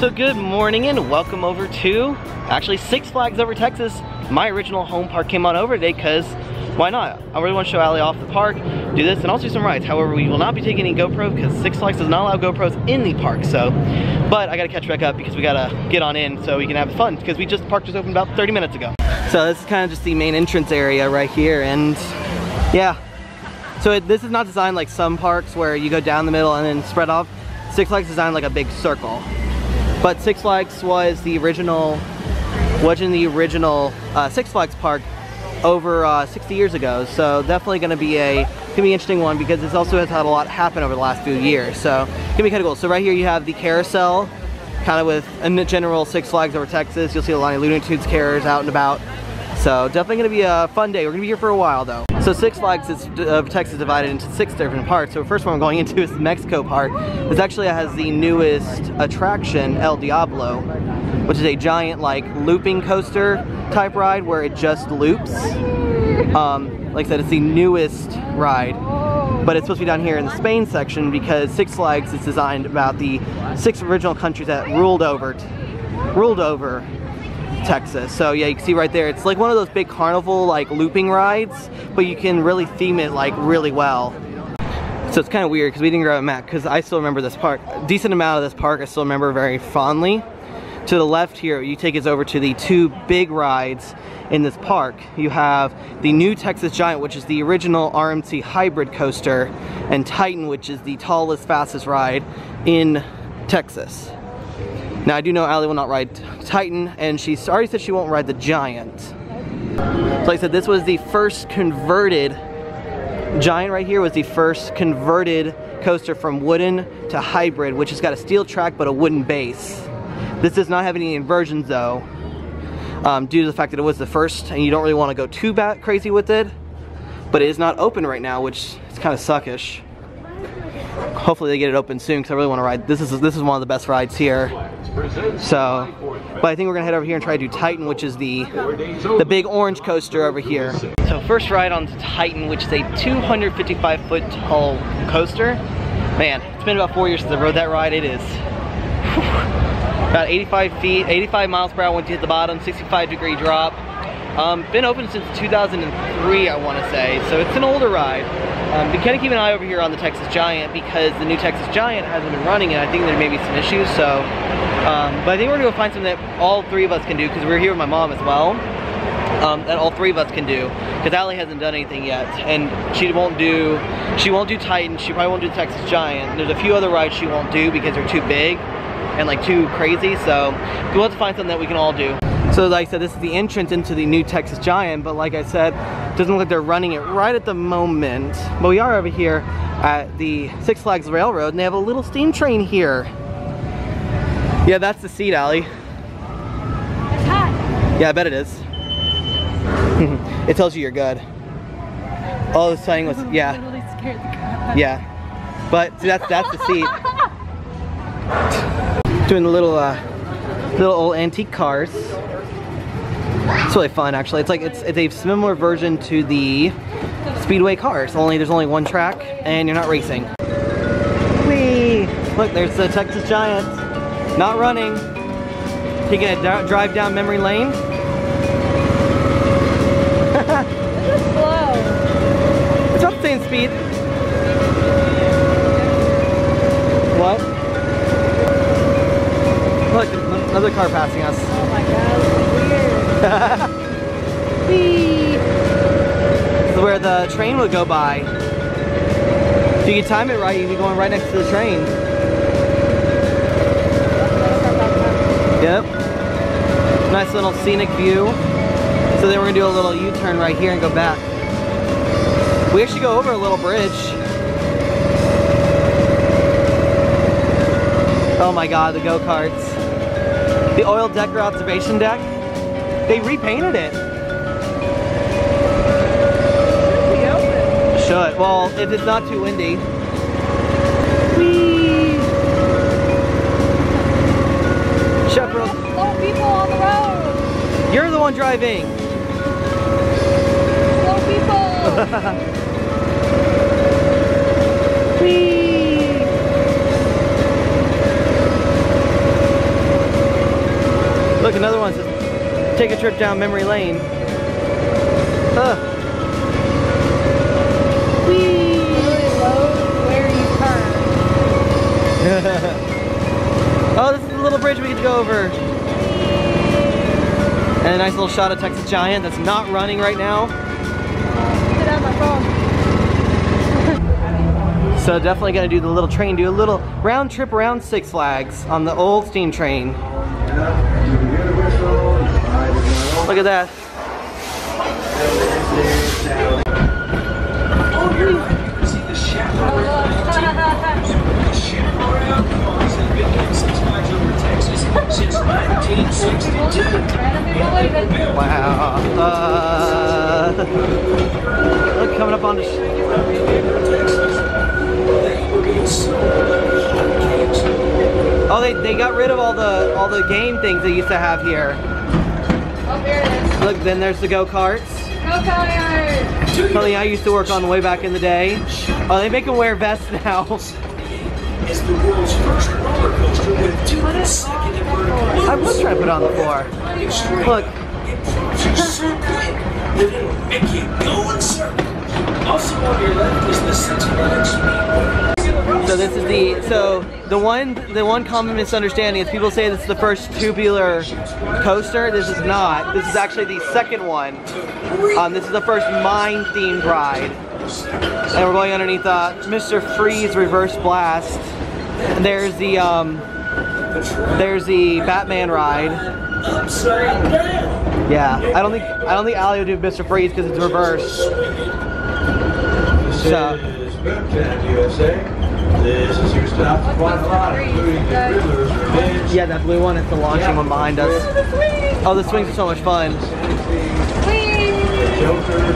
So good morning and welcome over to actually Six Flags Over Texas. My original home park came on over today because why not? I really want to show Allie off the park, do this, and also do some rides. However, we will not be taking any GoPro because Six Flags does not allow GoPros in the park. So, but I gotta catch back up because we gotta get on in so we can have fun because we just parked just open about 30 minutes ago. So this is kind of just the main entrance area right here, and yeah. So this is not designed like some parks where you go down the middle and then spread off. Six Flags designed like a big circle. But Six Flags was the original, Six Flags park over 60 years ago. So definitely going to be an interesting one because this also has had a lot happen over the last few years. So it's going to be kind of cool. So right here you have the carousel, kind of with a general Six Flags Over Texas. You'll see a lot of Looney Tunes carriers out and about. So definitely going to be a fun day. We're going to be here for a while though. So Six Flags of Texas divided into 6 different parts. So the first one we're going into is the Mexico part. This actually has the newest attraction, El Diablo, which is a giant like looping coaster type ride where it just loops. Like I said, it's the newest ride, but it's supposed to be down here in the Spain section because Six Flags is designed about the 6 original countries that ruled over Texas. So yeah, you can see right there, it's like one of those big carnival like looping rides, but you can really theme it like really well. So it's kind of weird because we didn't grab a map because I still remember this park, a decent amount of this park I still remember very fondly. To the left here, you take us over to the 2 big rides in this park. You have the new Texas Giant, which is the original RMC hybrid coaster, and Titan, which is the tallest, fastest ride in Texas. Now I do know Allie will not ride Titan, and she already said she won't ride the Giant. So like I said, this was the first converted, Giant right here was the first converted coaster from wooden to hybrid, which has got a steel track but a wooden base. This does not have any inversions though, due to the fact that it was the first and you don't really want to go too crazy with it, but it is not open right now, which is kind of suckish. Hopefully they get it open soon because I really want to ride. This is one of the best rides here. So, but I think we're gonna head over here and try to do Titan, which is the big orange coaster over here. So first ride on Titan, which is a 255 foot tall coaster. Man, it's been about 4 years since I rode that ride. It is about 85 feet, 85 miles per hour once you hit the bottom, 65-degree drop. Been open since 2003, I want to say, so it's an older ride. But kind of keep an eye over here on the Texas Giant because the new Texas Giant hasn't been running and I think there may be some issues. So, but I think we're gonna go find something that all 3 of us can do because we're here with my mom as well. That all 3 of us can do because Allie hasn't done anything yet, and she won't do Titan. She probably won't do Texas Giant. There's a few other rides she won't do because they're too big and like too crazy. So we'll have to find something that we can all do. So like I said, this is the entrance into the new Texas Giant, but like I said, it doesn't look like they're running it right at the moment. But we are over here at the Six Flags Railroad, and they have a little steam train here. Yeah, that's the seat, Allie. It's hot. Yeah, I bet it is. It tells you you're good. All this thing was, yeah. I'm really scared the crap out of. Yeah, but see, that's the seat. Doing the little old antique cars. It's really fun, actually. It's like it's a similar version to the speedway cars. Only there's only one track, and you're not racing. Whee! Look, there's the Texas Giant, not running. Taking a drive down memory lane. This is slow. It's not the same speed. What? Look, another car passing us. Oh my god, that's weird. Whee! This is where the train would go by. If you could time it right, you'd be going right next to the train. Yep. Nice little scenic view. So then we're gonna do a little U-turn right here and go back. We actually go over a little bridge. Oh my god, the go-karts. The oil deck or observation deck, they repainted it. It should be open. Should. Well, if it's not too windy. Whee! Chaperone. Slow people on the road. You're the one driving. Slow people. Whee! take a trip down memory lane. Whee! Really low where you turn. Oh, this is the little bridge we could go over. And a nice little shot of Texas Giant that's not running right now. Get out of my phone. So definitely gonna do the little train, do a little round trip around Six Flags on the old steam train. Look at that. Wow. Look, coming up on the Oh, they got rid of all the game things they used to have here. Oh, here it is. Look, then there's the go-karts. Go-karts! Something I used to work on way back in the day. Oh, they make them wear vests now. Is the world's first roller coaster with 2 second vertical. I was trying to put it on the floor. Look. It'll make you go in circles. Also on your left is the Sentinel. So this is the one common misunderstanding is people say this is the first tubular coaster. This is not. This is actually the second one. This is the first mine-themed ride. And we're going underneath Mr. Freeze Reverse Blast. And there's the Batman ride. Yeah, I don't think Ali would do Mr. Freeze because it's reverse. So. This is Boomtown, USA. This is your stop for quite a lot, including the Riddler's Revenge. Yeah, that blue one, it's the launching one behind us. Oh, the swings are so much fun. The Joker,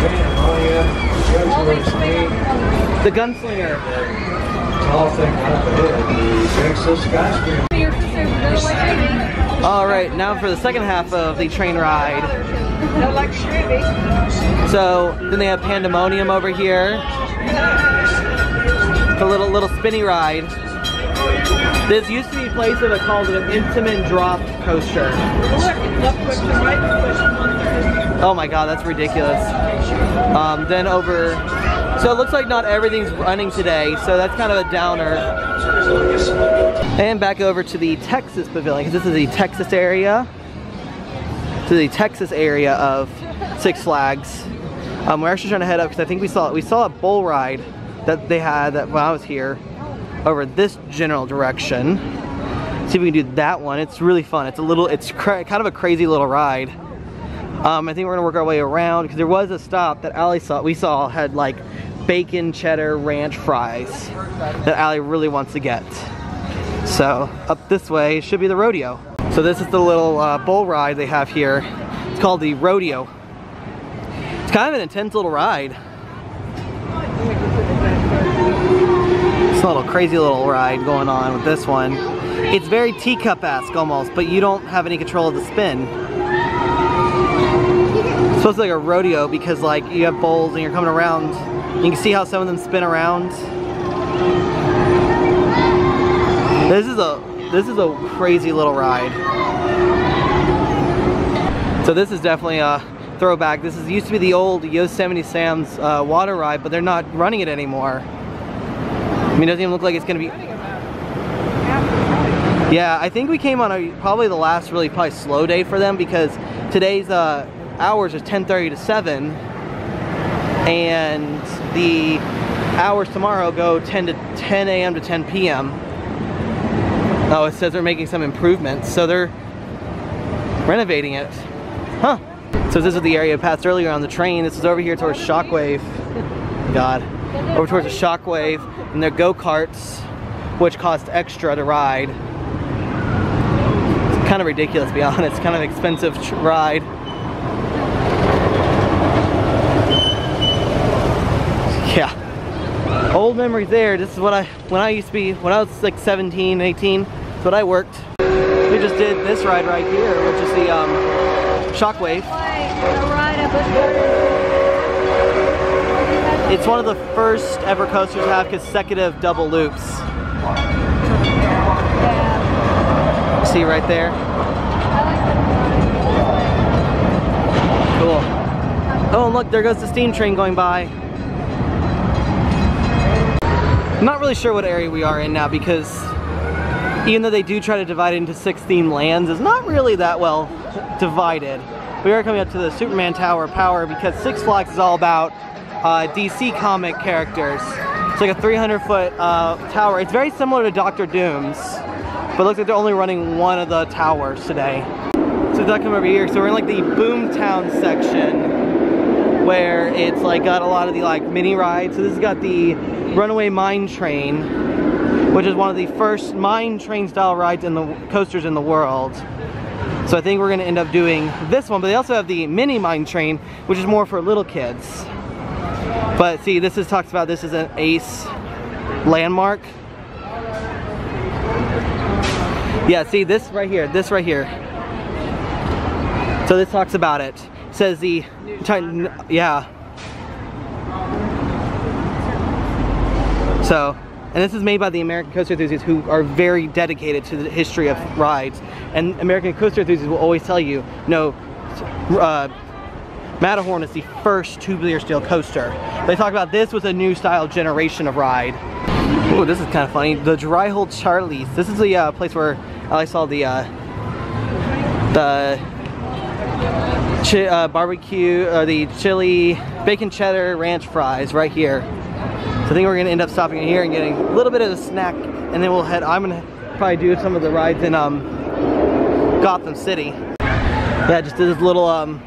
Pandemonium, Judge Roy Scream, the Gunslinger. All things up ahead, the Texas Sky Screamer. Alright, now for the second half of the train ride. So then they have Pandemonium over here. It's a little spinny ride. This used to be a place that was called an Intamin drop coaster. Oh my god, that's ridiculous. Then over, so it looks like not everything's running today, so that's kind of a downer. And back over to the Texas Pavilion, because this is the Texas area. To the Texas area of Six Flags. We're actually trying to head up because I think we saw a bull ride that they had that when I was here over this general direction. See if we can do that one. It's really fun. It's a little, it's kind of a crazy little ride. I think we're gonna work our way around because there was a stop that Allie saw. We saw had like bacon cheddar ranch fries that Allie really wants to get. So up this way should be the rodeo. So this is the little bull ride they have here. It's called the rodeo. It's kind of an intense little ride. It's a little crazy little ride going on with this one. It's very teacup-esque almost, but you don't have any control of the spin. It's supposed to be like a rodeo because like you have bowls and you're coming around. You can see how some of them spin around. This is a crazy little ride. So this is definitely a throwback. This is used to be the old Yosemite Sam's water ride, but they're not running it anymore. I mean, it doesn't even look like it's gonna be. Yeah, I think we came on probably the last really probably slow day for them because today's hours are 10:30 to 7, and the hours tomorrow go 10 a.m. to 10 p.m. Oh, it says they're making some improvements, so they're renovating it. Huh. So this is the area passed earlier on the train. This is over here towards Shockwave. God. Over towards the Shockwave and their go-karts, which cost extra to ride. It's kind of ridiculous, to be honest. It's kind of an expensive ride. Yeah. Old memories there. This is what when I was like 17, 18, that's what I worked. We just did this ride right here, which is the Shockwave. It's one of the first ever coasters to have consecutive double loops. See right there? cool. Oh, and look, there goes the steam train going by. I'm not really sure what area we are in now because even though they do try to divide it into 6 theme lands, it's not really that well divided. We are coming up to the Superman Tower Power because Six Flags is all about DC comic characters. It's like a 300-foot tower. It's very similar to Doctor Doom's, but it looks like they're only running one of the towers today. So that come over here. So we're in like the Boomtown section, where it's like got a lot of the like mini rides. So this has got the Runaway Mine Train, which is one of the first mine train style rides in the coasters in the world. So I think we're gonna end up doing this one, but they also have the mini mine train, which is more for little kids. But see, this is talks about this is an Ace landmark. Yeah, see this right here. So this talks about it. It says the Titan, yeah. So, and this is made by the American Coaster Enthusiasts, who are very dedicated to the history of rides. And American Coaster Enthusiasts will always tell you, no, Matterhorn is the first tubular steel coaster. They talk about this was a new style generation of ride. Ooh, this is kind of funny. The Dry Hole Charlie's. This is the place where I saw the bacon cheddar ranch fries right here. So I think we're gonna end up stopping in here and getting a little bit of a snack, and then we'll head. I'm gonna probably do some of the rides in Gotham City. Yeah, just this little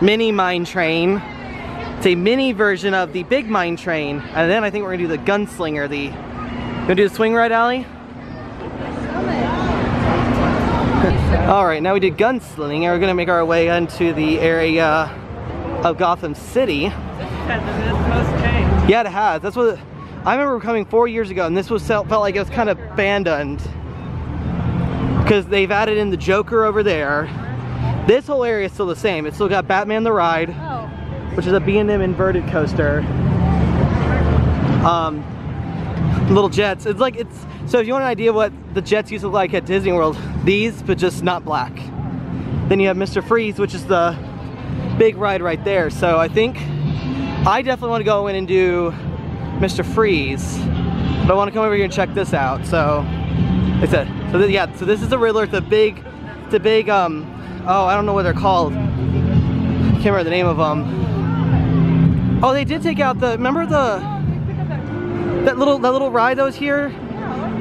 mini mine train. It's a mini version of the big mine train, and then I think we're gonna do the gunslinger. The gonna do the swing ride, Allie? All right, now we did gunslinging, and we're gonna make our way into the area of Gotham City. This has the most change. Yeah, it has. That's what I remember coming 4 years ago, and this was felt like it was kind of abandoned because they've added in the Joker over there. This whole area is still the same. It's still got Batman the Ride, which is a B&M inverted coaster. Little jets. It's like it's so. If you want an idea of what the jets used to look like at Disney World, these, but just not black. Then you have Mr. Freeze, which is the big ride right there. So I think I definitely want to go in and do Mr. Freeze, but I want to come over here and check this out. So like I said, so yeah. So this is the Riddler. The big oh, I don't know what they're called. I can't remember the name of them. Oh, they did take out the, remember that little ride that was here?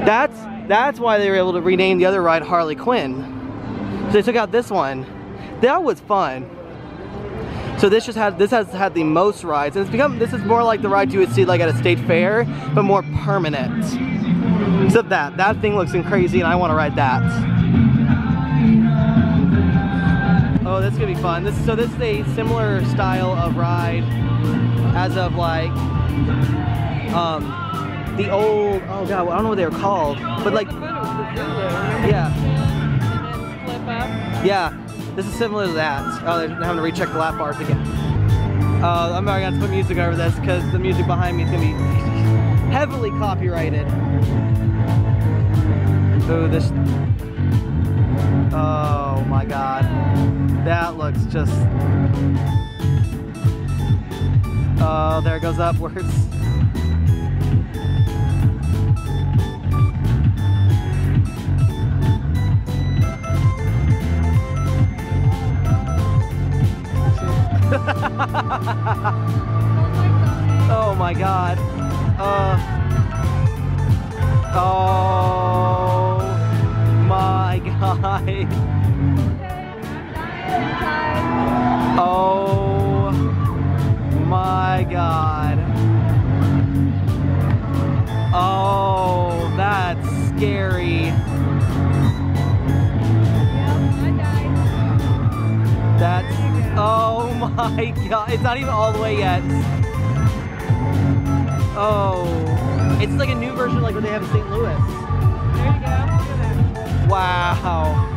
That's why they were able to rename the other ride Harley Quinn. So they took out this one. That was fun. So this has had the most rides, and this is more like the ride you would see like at a state fair, but more permanent. Except that thing looks crazy, and I want to ride that. Oh, this is gonna be fun. So this is a similar style of ride as of like the old, oh god, well, I don't know what they were called, but like, yeah, yeah. This is similar to that. Oh, they're having to recheck the lap bars again. I'm not gonna put music over this because the music behind me is gonna be heavily copyrighted. Oh, this. Oh my god. That looks just... Oh, there it goes upwards. Oh my god. Oh my god. Oh my god. Oh, that's scary. Yep, I died. That's, oh my god. It's not even all the way yet. Oh, it's like a new version like what they have in St. Louis. There you go. Wow.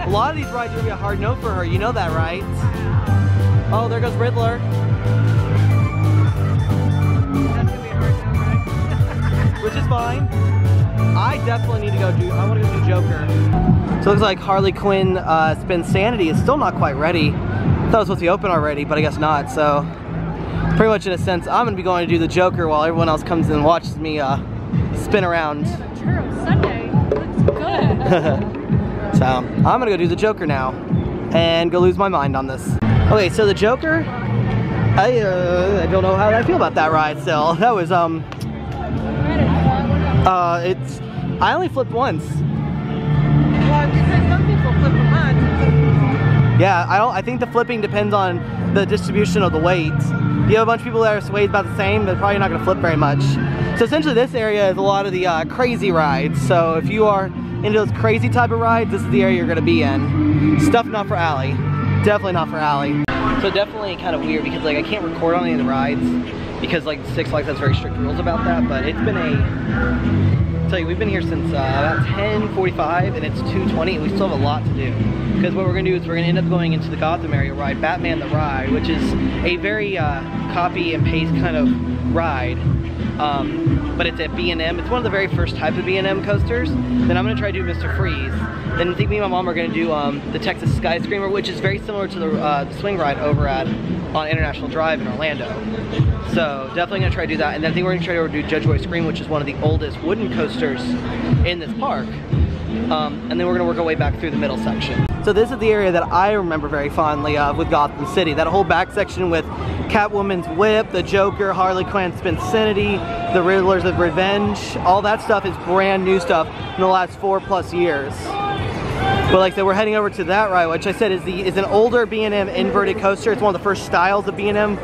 A lot of these rides are going to be a hard no for her, you know that, right? Oh, there goes Riddler. That's going to be a hard no, right? Which is fine. I definitely need to go do, I want to go do Joker. So it looks like Harley Quinn Spin Sanity is still not quite ready. I thought it was supposed to be open already, but I guess not, so pretty much in a sense, I'm going to be going to do the Joker while everyone else comes and watches me spin around. Churro Sunday looks good. So, I'm gonna go do the Joker now and go lose my mind on this. Okay, so the Joker, I don't know how I feel about that ride still. That was, I only flipped once. Well, because some people flip them on. Yeah, I think the flipping depends on the distribution of the weight. You have a bunch of people that are weighed about the same, they're probably not gonna flip very much. So essentially this area is a lot of the crazy rides, so if you are into those crazy type of rides, this is the area you're gonna be in. Stuff not for Allie. Definitely not for Allie. So definitely kind of weird because like I can't record on any of the rides because like Six Flags has very strict rules about that, but it's been a, I'll tell you, we've been here since about 10:45 and it's 2:20 and we still have a lot to do. Because what we're gonna do is we're gonna end up going into the Gotham area ride, Batman the Ride, which is a very copy and paste kind of ride. But it's at B&M. It's one of the very first types of B&M coasters. Then I'm going to try to do Mr. Freeze. Then I think me and my mom are going to do the Texas Sky Screamer, which is very similar to the swing ride over at on International Drive in Orlando. So definitely going to try to do that. And then I think we're going to try to do Judge Roy Scream, which is one of the oldest wooden coasters in this park. And then we're going to work our way back through the middle section. So this is the area that I remember very fondly of with Gotham City. That whole back section with Catwoman's Whip, the Joker, Harley Quinn Spin Sanity, the Riddler's Revenge, all that stuff is brand new stuff in the last 4+ years. But like I said, we're heading over to that ride, which I said is an older B&M inverted coaster. It's one of the first styles of B&M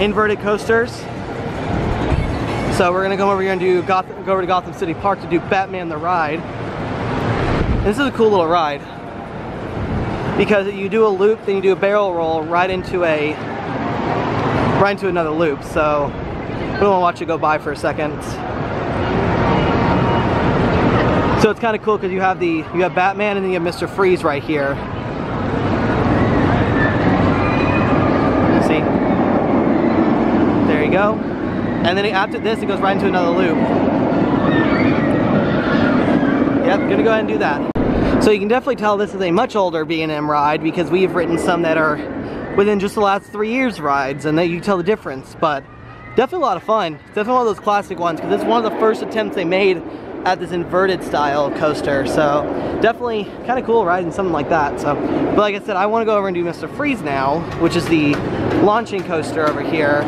inverted coasters. So we're gonna go over here and do go over to Gotham City Park to do Batman the Ride. And this is a cool little ride. Because you do a loop, then you do a barrel roll right into another loop. So we don't want to watch it go by for a second. So it's kind of cool because you have Batman and then you have Mr. Freeze right here. See? There you go. And then after this, it goes right into another loop. Yep, gonna go ahead and do that. So you can definitely tell this is a much older B&M ride because we've written some that are within just the last 3 years rides and that you can tell the difference, but definitely a lot of fun. It's definitely one of those classic ones because it's one of the first attempts they made at this inverted style coaster, so definitely kind of cool riding something like that. So, but like I said, I want to go over and do Mr. Freeze now, which is the launching coaster over here,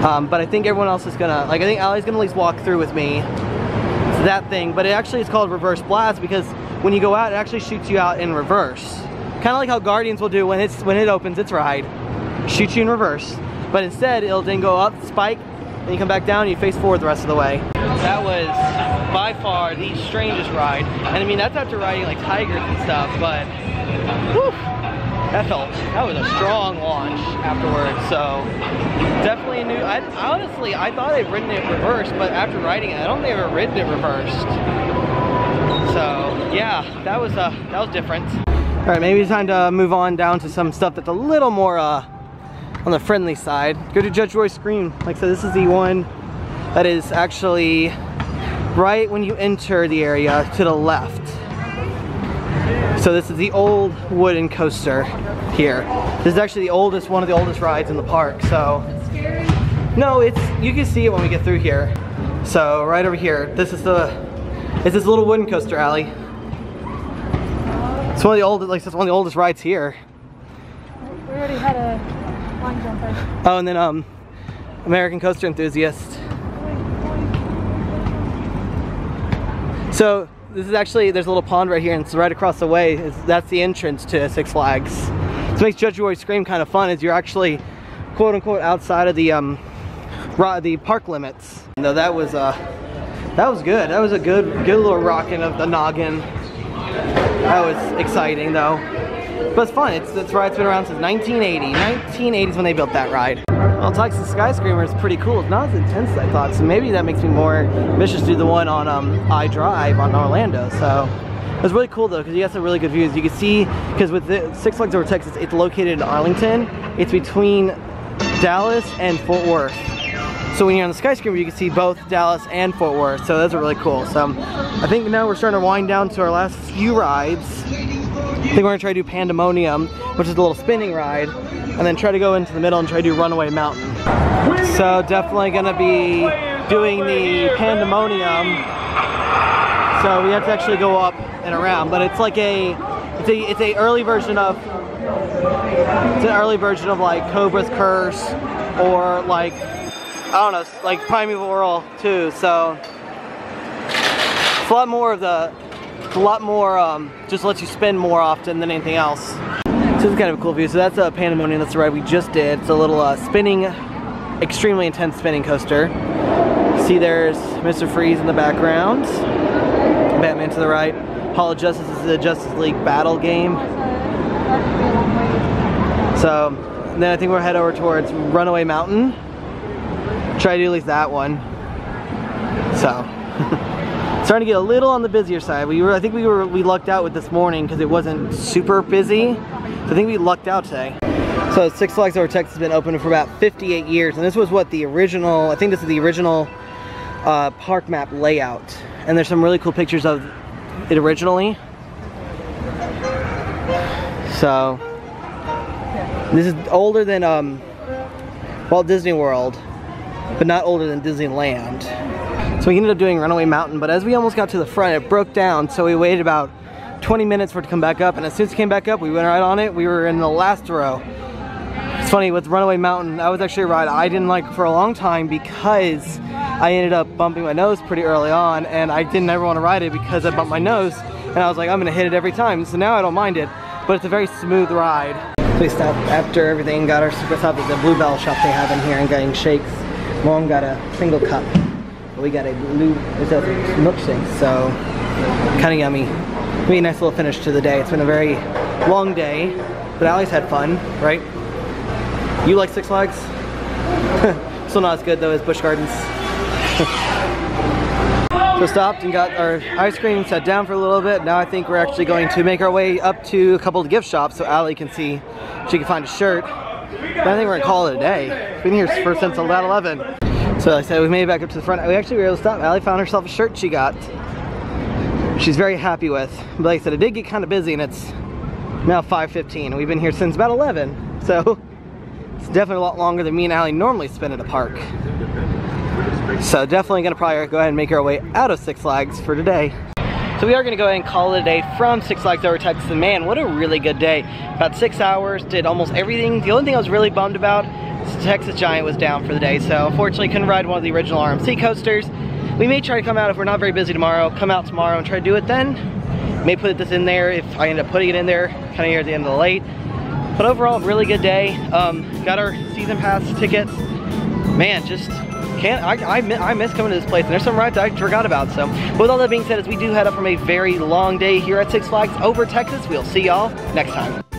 but I think everyone else is gonna, like I think Allie's gonna at least walk through with me that thing, but it actually is called Reverse Blast because when you go out, it actually shoots you out in reverse. Kind of like how Guardians will do when it opens its ride. Shoots you in reverse. But instead, it'll then go up, spike, and you come back down and you face forward the rest of the way. That was by far the strangest ride. And I mean, that's after riding like tigers and stuff, but whew, that was a strong launch afterwards. So definitely a new, honestly, I thought I'd ridden it reversed, but after riding it, I don't think I've ever ridden it reversed. So yeah, that was different. All right, maybe it's time to move on down to some stuff that's a little more on the friendly side. Go to Judge Roy Scream. Like I said, this is the one that is actually right when you enter the area to the left. So this is the old wooden coaster here. This is actually the oldest, one of the oldest rides in the park. So no, it's, you can see it when we get through here. So right over here, this is the. It's this little wooden coaster alley. It's one of the oldest, like it's one of the oldest rides here. We already had a line jumper. Oh, and then American Coaster Enthusiasts. So this is actually, there's a little pond right here, and it's right across the way. That's the entrance to Six Flags. So it makes Judge Roy Scream kind of fun, is you're actually quote unquote outside of the park limits. No, that was good. That was a good little rocking of the noggin. That was exciting though. But it's fun. This ride's been around since 1980. 1980s when they built that ride. Well, Texas Sky Screamer is pretty cool. It's not as intense as I thought, so maybe that makes me more ambitious to do the one on iDrive on Orlando. So it was really cool though because you got some really good views. You can see, because with the Six Flags Over Texas, it's located in Arlington. It's between Dallas and Fort Worth. So when you're on the Sky Screamer, you can see both Dallas and Fort Worth. So those are really cool. So I think now we're starting to wind down to our last few rides. I think we're gonna try to do Pandemonium, which is a little spinning ride, and then try to go into the middle and try to do Runaway Mountain. So definitely gonna be doing the Pandemonium. So we have to actually go up and around, but it's like a early version of like Cobra's Curse or like I don't know, like Primeval Whirl too. So it's a lot more of the, just lets you spin more often than anything else. So it's kind of a cool view. So that's a Pandemonium. That's the ride we just did. It's a little spinning, extremely intense spinning coaster. See, there's Mr. Freeze in the background. Batman to the right. Hall of Justice is the Justice League battle game. So then I think we'll head over towards Runaway Mountain. Try to do at least that one. So starting to get a little on the busier side. I think we lucked out with this morning because it wasn't super busy. So I think we lucked out today. So Six Flags Over Texas has been open for about 58 years, and this was what the original, I think this is the original park map layout. And there's some really cool pictures of it originally. So this is older than Walt Disney World, but not older than Disneyland. So we ended up doing Runaway Mountain, but as we almost got to the front, it broke down, so we waited about 20 minutes for it to come back up, and as soon as it came back up, we went right on it. We were in the last row. It's funny, with Runaway Mountain, that was actually a ride I didn't like for a long time because I ended up bumping my nose pretty early on, and I didn't ever want to ride it because I bumped my nose, and I was like, I'm gonna hit it every time, so now I don't mind it, but it's a very smooth ride. So we stopped after everything, got our super stop at the Bluebell shop they have in here and getting shakes. Mom got a single cup, but we got a blue, it's a milkshake, so kind of yummy. It'll be a nice little finish to the day. It's been a very long day, but Allie's had fun, right? You like Six Flags? Still not as good though as Busch Gardens. So stopped and got our ice cream, sat down for a little bit. Now I think we're actually going to make our way up to a couple of gift shops so Allie can see if she can find a shirt. But I think we're gonna call it a day. We've been here for since about 11. So like I said, we made it back up to the front. We actually were able to stop. Allie found herself a shirt she got. She's very happy with. But like I said, it did get kind of busy, and it's now 5:15. We've been here since about 11. So it's definitely a lot longer than me and Allie normally spend at a park. So definitely gonna probably go ahead and make our way out of Six Flags for today. So we are gonna go ahead and call it a day from Six Flags Over Texas. And man, what a really good day. About 6 hours, did almost everything. The only thing I was really bummed about is the Texas Giant was down for the day. So unfortunately couldn't ride one of the original RMC coasters. We may try to come out if we're not very busy tomorrow, come out tomorrow and try to do it then. May put this in there if I end up putting it in there, kind of here at the end of the late. But overall, really good day. Got our season pass tickets. Man, just I miss coming to this place, and there's some rides I forgot about. So with all that being said, as we do head up from a very long day here at Six Flags Over Texas, we'll see y'all next time.